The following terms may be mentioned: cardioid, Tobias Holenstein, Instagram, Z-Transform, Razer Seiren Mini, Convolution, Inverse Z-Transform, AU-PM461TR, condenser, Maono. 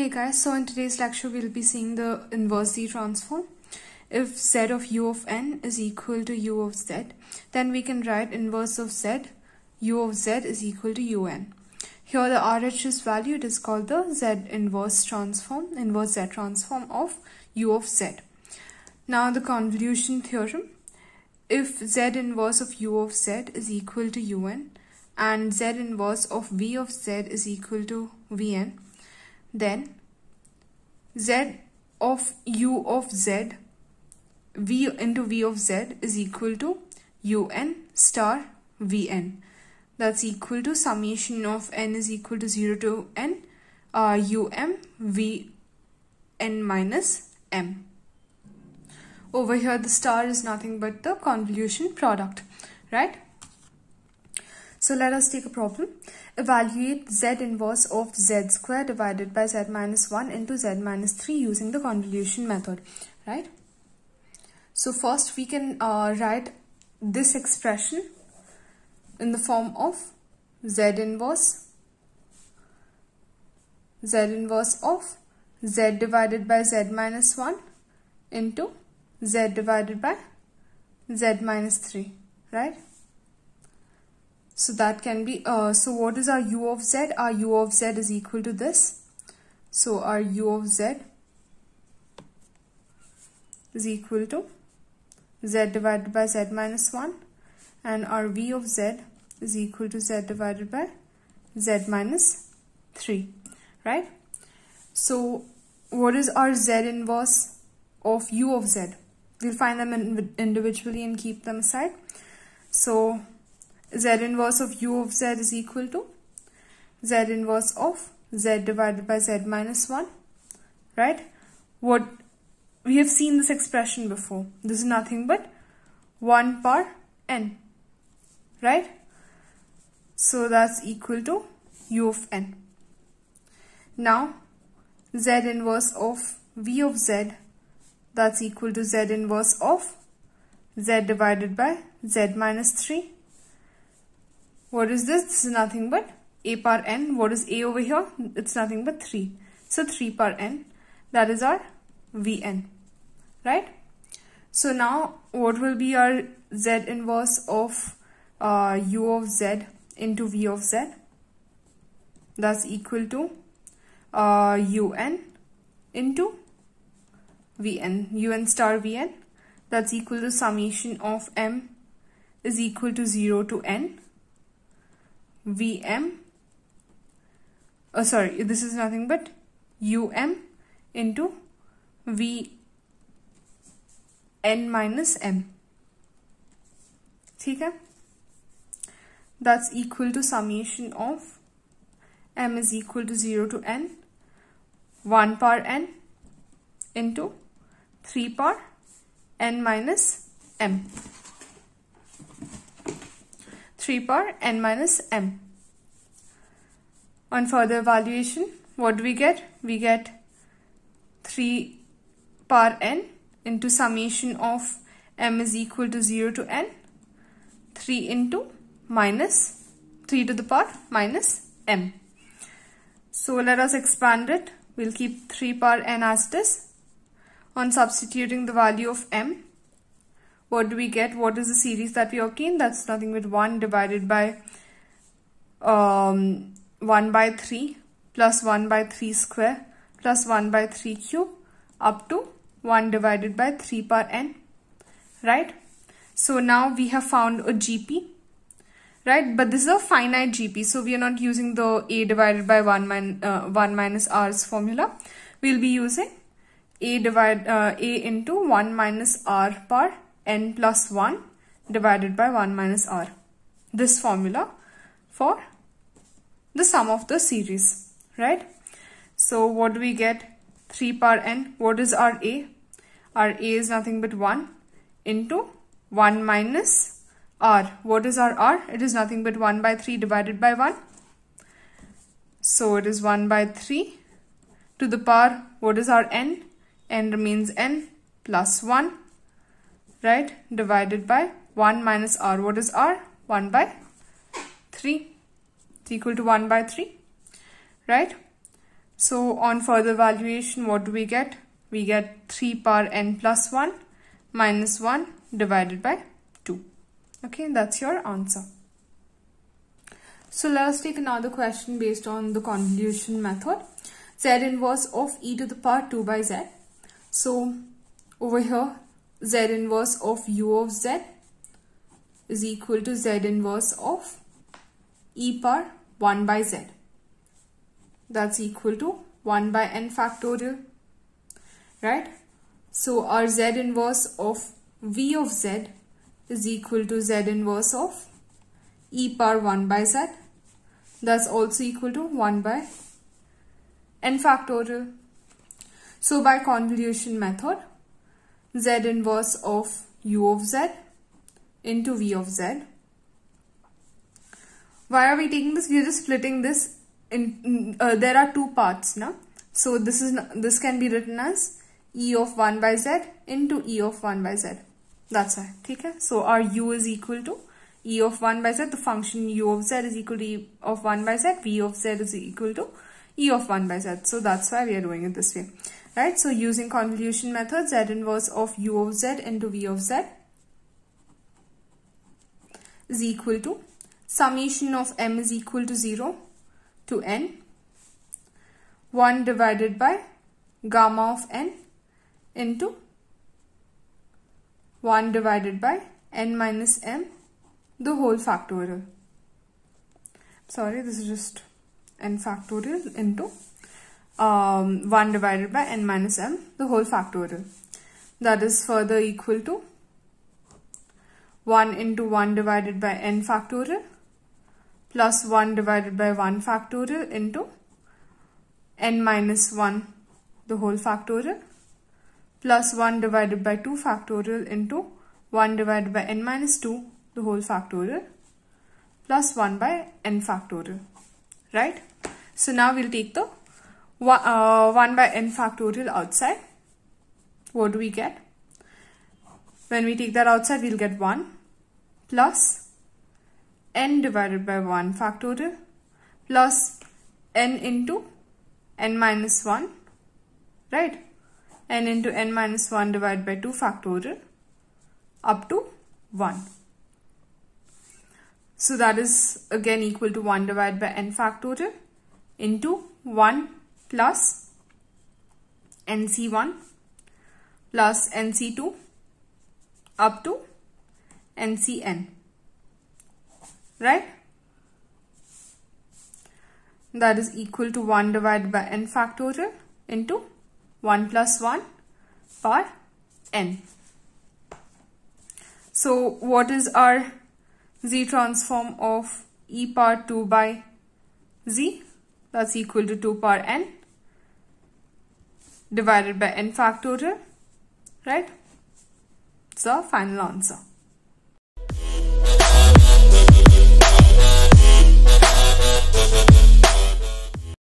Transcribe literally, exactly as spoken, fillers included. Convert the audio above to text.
Hey guys, so in today's lecture we'll be seeing the inverse Z-transform. If Z of U of n is equal to U of Z, then we can write inverse of Z, U of Z is equal to U n. Here the R H S value, it is called the Z inverse transform, inverse Z-transform of U of Z. Now the convolution theorem, if Z inverse of U of Z is equal to U n and Z inverse of V of Z is equal to V n, then Z of U of Z, V into V of Z is equal to U n star V n. That's equal to summation of n is equal to zero to n, uh, U m V n minus m. Over here the star is nothing but the convolution product, right? So let us take a problem. Evaluate Z inverse of Z square divided by Z minus one into Z minus three using the convolution method, right? So first we can uh, write this expression in the form of Z inverse, Z inverse of Z divided by Z minus one into Z divided by Z minus three, right? So that can be, uh, so what is our U of Z? Our U of Z is equal to this. So our U of Z is equal to Z divided by Z minus one. And our V of Z is equal to Z divided by Z minus three, right? So what is our Z inverse of U of Z? We'll find them in individually and keep them aside. So Z inverse of U of Z is equal to Z inverse of Z divided by Z minus one, right? What we have seen this expression before. This is nothing but one par n, right? So that's equal to U of n. Now Z inverse of V of Z, that's equal to Z inverse of Z divided by Z minus three. What is this? This is nothing but a par n. What is a over here? It's nothing but three. So three par n, that is our V n, right? So now what will be our Z inverse of uh, U of Z into V of Z? That's equal to uh, U n into V n, U n star V n. That's equal to summation of m is equal to zero to n. V m, oh sorry, this is nothing but U m into V n minus m. Okay? That's equal to summation of m is equal to zero to n, one par n into three par n minus m. three par n minus m. On further evaluation, what do we get? We get three par n into summation of m is equal to zero to n, three into minus three to the power minus m. So let us expand it. We'll keep three par n as it is. On substituting the value of m, what do we get? What is the series that we obtain? That's nothing but one divided by um, one by three plus one by three square plus one by three cube up to one divided by three power n, right? So now we have found a G P, right? But this is a finite G P, so we are not using the a divided by one, min uh, one minus r's formula. We'll be using a, divide, uh, a into one minus r power n plus one divided by one minus r. This formula for the sum of the series, right? So what do we get? three power n. What is our a? Our a is nothing but one into one minus r. What is our r? It is nothing but one by three divided by one. So it is one by three to the power, what is our n? N remains n plus one, right, divided by one minus r. What is r? one by three. It's equal to one by three, right? So on further valuation, what do we get? We get three power n plus one minus one divided by two. Okay, that's your answer. So let us take another question based on the convolution method. Z inverse of e to the power two by z. So over here, z inverse of u of z is equal to z inverse of e power one by z. That's equal to one by n factorial, right? So our z inverse of v of z is equal to z inverse of e power one by z. That's also equal to one by n factorial. So by convolution method, z inverse of u of z into v of z. Why are we taking this? We're just splitting this in, uh, there are two parts now. So this is this can be written as e of one by z into e of one by z. That's it. Okay? So our u is equal to e of one by z. The function u of z is equal to e of one by z. V of z is equal to e of one by z. So that's why we are doing it this way, right? So using convolution method, z inverse of u of z into v of z is equal to summation of m is equal to zero to n, one divided by gamma of n into one divided by n minus m the whole factorial. Sorry, this is just n factorial into um, one divided by n minus m the whole factorial. That is further equal to one into one divided by n factorial plus one divided by one factorial into n minus one the whole factorial plus one divided by two factorial into one divided by n minus two the whole factorial plus one by n factorial, right? So now we'll take the one, uh, one by n factorial outside. What do we get? When we take that outside, we'll get one plus n divided by one factorial plus n into n minus one, right? N into n minus one divided by two factorial up to one. So that is again equal to one divided by n factorial into one plus n c one plus n c two up to n c n, right? That is equal to one divided by n factorial into one plus one power n. So what is our z transform of e power two by z? That's equal to two power n divided by n factorial, right? It's the final answer.